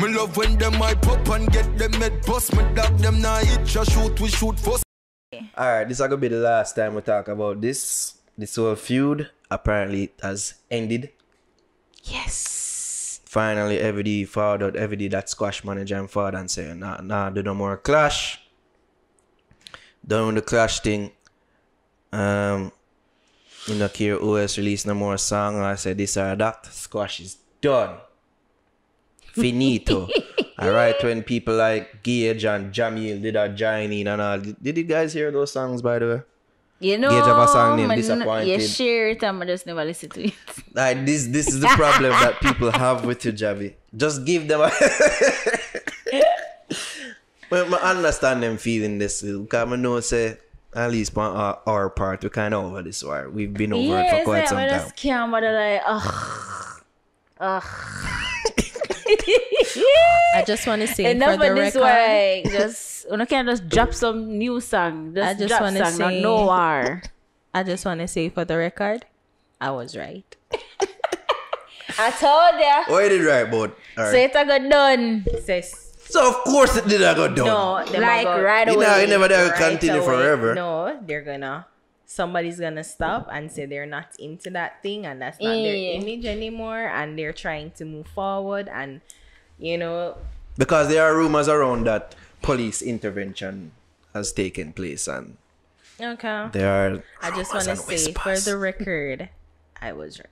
Me love when them I pop and get them head bust. Me dog them nah hit ya shoot, we shoot first. Alright, this is gonna be the last time we talk about this. This whole feud apparently has ended. Yes. Finally, every found out every that Squash manager and father and saying, nah, do no more clash. Done with the clash thing. You know, care who else release no more song. I said this or that. Squash is done. Finito. Alright, when people like Gage and Jamil did a joining and all. Did you guys hear those songs, by the way? You know, Gage have a song named Disappointed. You share it and I just never listen to it. Like, this is the problem that people have with you, Javi. Just give them a... Well, I understand them feeling this. Because I know, say, at least on our part, we're kind of over this war. We've been over it for quite some time. Yeah, I just can't bother, like, I just want to say enough for the this record. Way, just you can just drop some new song. Just I just want to say no war. I just want to say for the record, I was right. I told you. Oh, you did right, bud. Right. So it got done. So of course it did not go done. No, like right away. You never did right continue away. Forever. No, they're gonna. Somebody's gonna stop and say they're not into that thing and that's not their image anymore and they're trying to move forward and you know because there are rumors around that police intervention has taken place and okay there are I just want to say for the record I was right.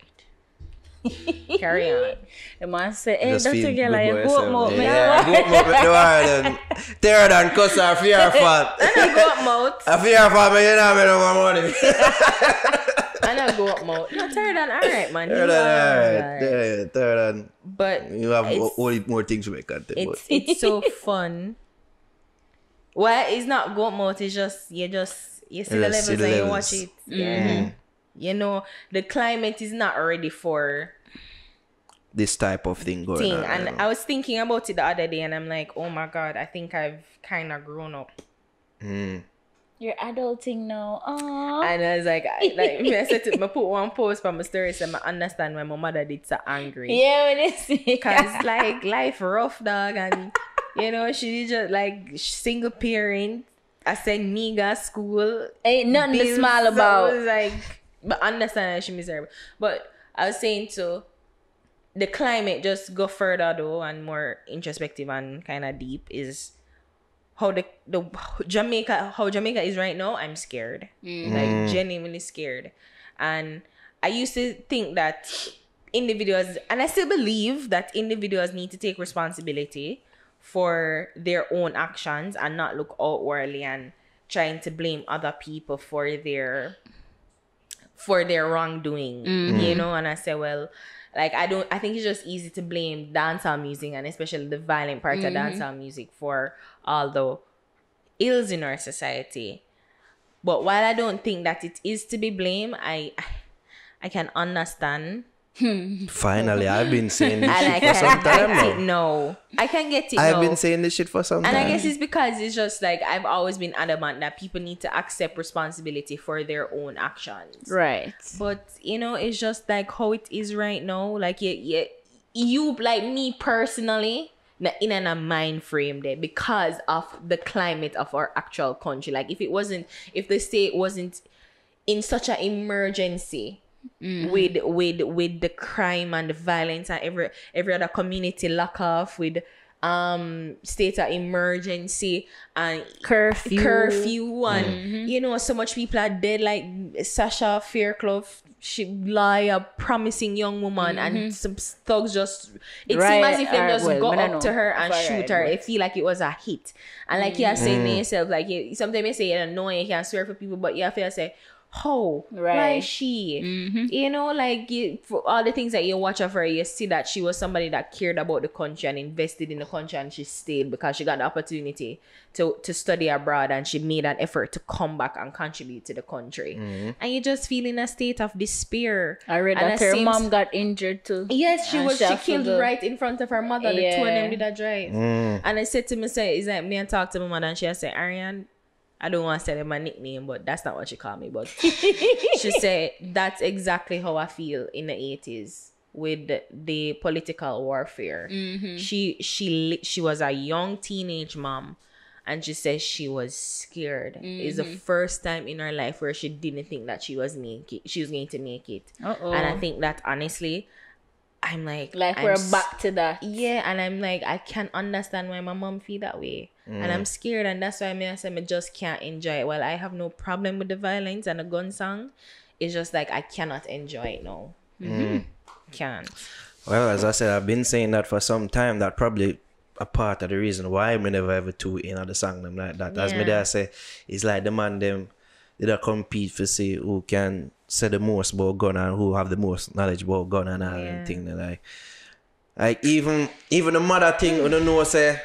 Carry on. The man said, hey, that's a girl like a goat mouth. Yeah, goat mouth. Tear down, cuss her, fear her fault. And a goat mouth. I fear her fault, but you don't have no money. And a goat mouth. No, tear down, all right, man. Tear down, all right. Tear down. But you have only more things to make content. It's so fun. Well, it's not goat mouth, it's just, you see the levels and you watch it. Yeah. You know, the climate is not ready for this type of thing going on. And you know. I was thinking about it the other day and I'm like, oh my God, I think I've kind of grown up. Mm. You're adulting now. Aww. And I was like I said to, I put one post from my story and I understand why my mother did so angry. Yeah, when it's because like life rough, dog. And you know, she just like single parent. I send me to school. Ain't nothing to smile about. So like, but understand that she's miserable. But I was saying to the climate just go further though and more introspective and kind of deep is how Jamaica is right now. I'm scared, like genuinely scared. And I used to think that individuals, and I still believe that individuals need to take responsibility for their own actions and not look outwardly and trying to blame other people for their wrongdoing, you know. And I say, well, like I think it's just easy to blame dancehall music and especially the violent part of dancehall music for all the ills in our society. But while I don't think that it is to be blamed, I can understand. Finally, I've been saying this shit for some time now. No, I can get it. I've been saying this shit for some time. And I guess it's because it's just like I've always been adamant that people need to accept responsibility for their own actions. Right. But you know, it's just like how it is right now. Like you like me personally, in a mind frame there because of the climate of our actual country. Like if the state wasn't in such an emergency. With the crime and the violence and every other community lock off with state of emergency and curfew and you know so much people are dead, like Sasha Fairclough, she lie a promising young woman and some thugs just seems as if they just go up to her and shoot her. It feel like it was a hit. And like you are saying to yourself, like sometimes you say you don't know you can't swear for people, but you have to say how right she you know, like for all the things that you watch of her, you see that she was somebody that cared about the country and invested in the country, and she stayed because she got the opportunity to study abroad and she made an effort to come back and contribute to the country. And you just feel in a state of despair. I read and that her mom got injured too. Yes, she killed right in front of her mother. The two of them did a drive. And I said to myself, is that me and talk to my mother, and she said, Ariane, I don't want to say my nickname, but that's not what she called me. But she said, that's exactly how I feel in the 80s. with the political warfare. Mm-hmm. She was a young teenage mom, and she says she was scared. Mm-hmm. It's the first time in her life where she didn't think that she was going to make it. Uh-oh. And I think that honestly, I'm like we're back to that. Yeah, and I'm like, I can't understand why my mom feel that way. Mm. And I'm scared, and that's why I said I just can't enjoy it. Well, I have no problem with the violence and the gun song. It's just like I cannot enjoy it now. Mm-hmm. Can't. Well, as I said, I've been saying that for some time. That probably a part of the reason why me never ever too in on the song them like that. Yeah. As me there say, it's like the man them they don't compete for say who can say the most about gun and who have the most knowledge about gun and all and thing like even the mother thing we don't know say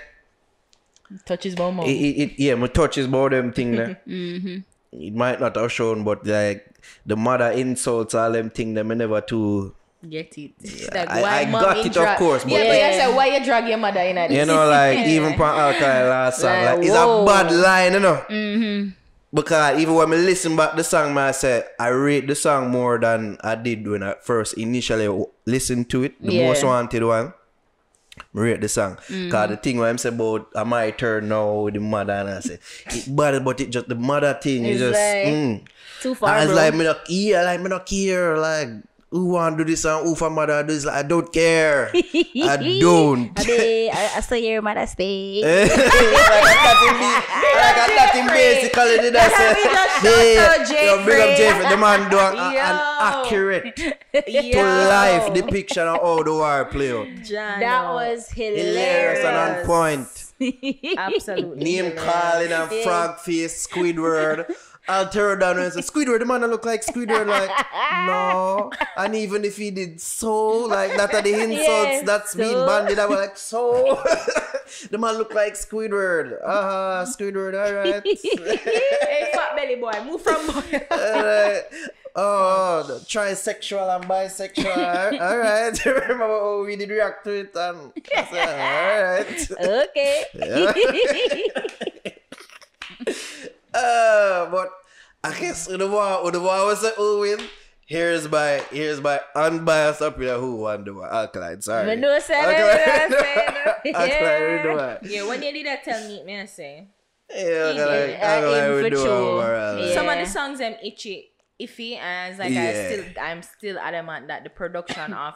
touches about mom. My touches about them thing there. Mm-hmm. It might not have shown, but like the mother insults all them thing them never too get it. Like, why I got it, of course. But I said, why you drag your mother in at this? You know, like even from Alkaline last song, like it's a bad line, you know. Mm-hmm. Because even when I listen back the song, man, I say I rate the song more than I did when I first initially listened to it. The most wanted one, I rate the song. Because the thing when I say about my turn now, the mother, and I say it's bad, but it just the mother thing is just like, too far. And it's like me not here, like me not here, like who want to do this and who for mother do this? Like, I don't care. I don't. I saw your mother stay. I got nothing basically. Did I say? You bring up Jeffrey. The man do an accurate to life depiction of how the war play out. That was hilarious and on point. Absolutely. Name calling and frog face Squidward. I'll turn down and say, Squidward, the man that look like Squidward, like, no. And even if he did so, like, that are the insults, that's so. Being banded. I was like, so. The man look like Squidward. Aha, Squidward, all right. Hey, fat belly boy, move from boy. The trisexual and bisexual. All right. Remember how we did react to it. And I said, all right. Okay. But I guess Udawa was the who win. Here's my unbiased opinion who won the war. Alkaline, sorry. Alkaline. Yeah, when you did that tell me I say. Yeah, Alkaline Udawa. Some of the songs I'm iffy and it's like I'm still adamant that the production of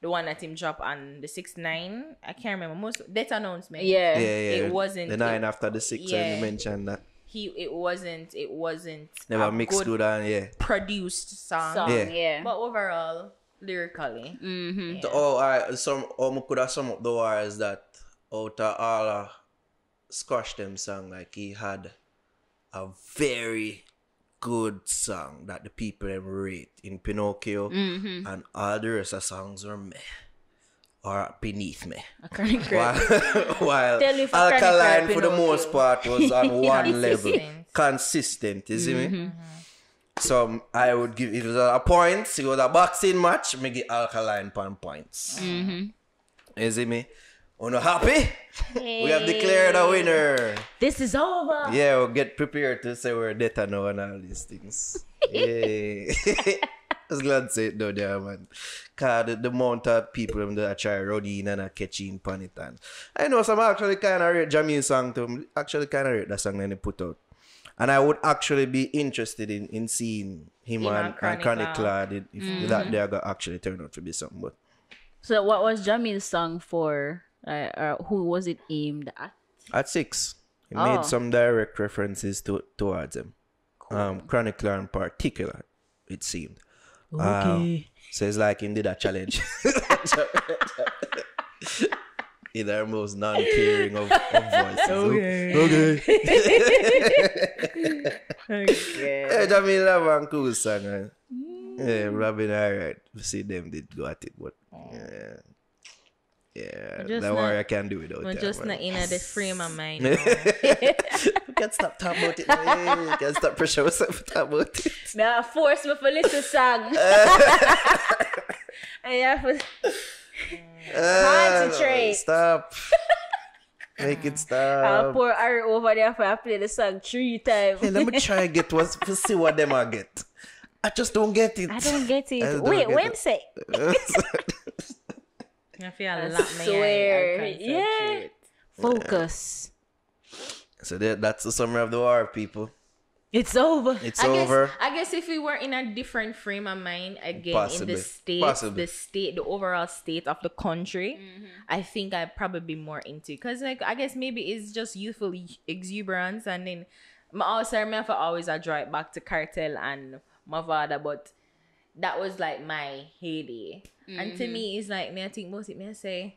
the one that him dropped on the 6-9, I can't remember most that announcement. Yeah. It wasn't the 9 after the 6 and you mentioned that. It wasn't never mixed good and produced song. But overall lyrically could have sum up the war is that out of all Squash them song, like he had a very good song that the people rate in Pinocchio and all the rest of songs were meh or beneath me. While Alkaline for the most part was on one level. Consistent, you see me? So I would give it was a points. It was a boxing match. Me give Alkaline points. You see me? Are you happy? Hey. We have declared a winner. This is over. Yeah, we'll get prepared to say we're dead and all these things. Yay. I was glad to say it though there, man. Cause the amount of people that try Rodin and catching pan it and I know some actually kinda rate Jamil song to actually kinda rate that song that they put out. And I would actually be interested in seeing him and Chronicler if that they got actually turned out to be something. But so what was Jamil's song for? Who was it aimed at? At 6. He made some direct references towards him. Cool. Chronicler in particular, it seemed. Okay. So it's like him did a challenge. In our most non-caring of voices. Okay. Yeah, Jamil love and cool song, right? Yeah, Robin, alright. We see them did go at it, but yeah, that war I can't do without. We're just not in the frame of mind. You can't stop talking about it. You can't stop pressure yourself to talk about it. Now force me for little song. Concentrate. Stop. Make it stop. I'll pour Ari over there for I play the song 3 times. Hey, let me try and get what to see what them I get. I just don't get it. I don't get it. Wait, wait a sec. I feel a lot more. Yeah. Focus. So that's the summer of the war, people. It's over. It's over. I guess if we were in a different frame of mind again, possibly. In the state, the overall state of the country, I think I'd probably be more into it. Because, like, I guess maybe it's just youthful exuberance. And then, also, I remember always I draw it back to cartel and my father, but that was like my heyday. And to me, it's like, me, I think most of me, I say,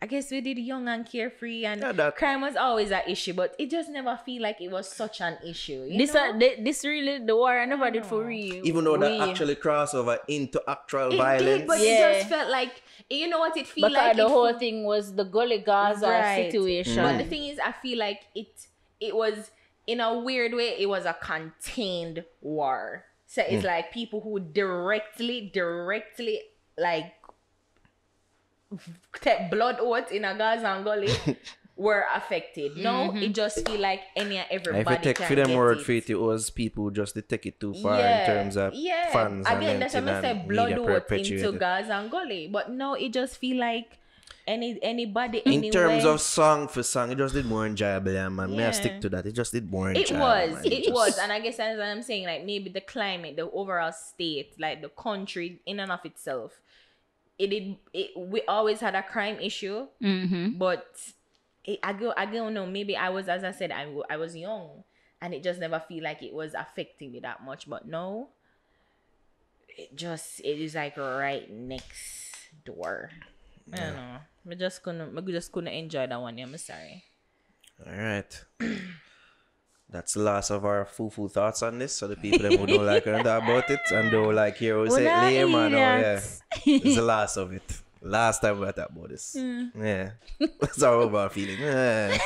I guess we did young and carefree, and crime was always an issue, but it just never feel like it was such an issue. This really, the war, I never did for real. Even though that actually crossover into actual violence. It did, but it just felt like, you know what it feel like? Because the whole thing was the Gully Gaza situation. But the thing is, I feel like it was, in a weird way, it was a contained war. So it's like people who directly, like, take blood out in a Gaza and Gully were affected. No, it just feel like any and everybody. If you take for them word for it, it was people just they take it too far in terms of fans. Again, that's what I said, blood out into Gaza and Gully. But no, it just feel like anybody in terms of song for song, it just did more enjoyable, man. May I stick to that? It just did more enjoyable. It was, and I guess as I'm saying, like maybe the climate, the overall state, like the country in and of itself. We always had a crime issue, but I don't know. Maybe I was, as I said, I was young, and it just never feel like it was affecting me that much. But no, it is like right next door. Yeah. I don't know. I just couldn't enjoy that one. I'm sorry. All right. That's the last of our fufu thoughts on this. So the people who don't like her about it and don't like heroes say, hey, man, it's the last of it. Last time we talked about this. Yeah. That's our overall feeling. Yeah.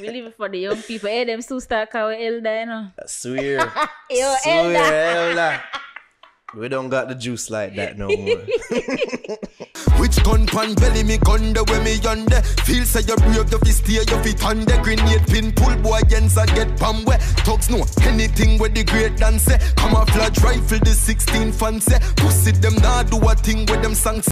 We leave it for the young people. Hey, them so start our elder, you know. I swear. Yo, elder. We don't got the juice like that no more. Which gun pan belly me gun the way me yonder. Feel say you brave the fist here, your feet on the grenade pin. Pull boy ends and get palm where talks no anything with the great dancer. Camouflage rifle the 16 fancy. Pussy them now do a thing with them songs.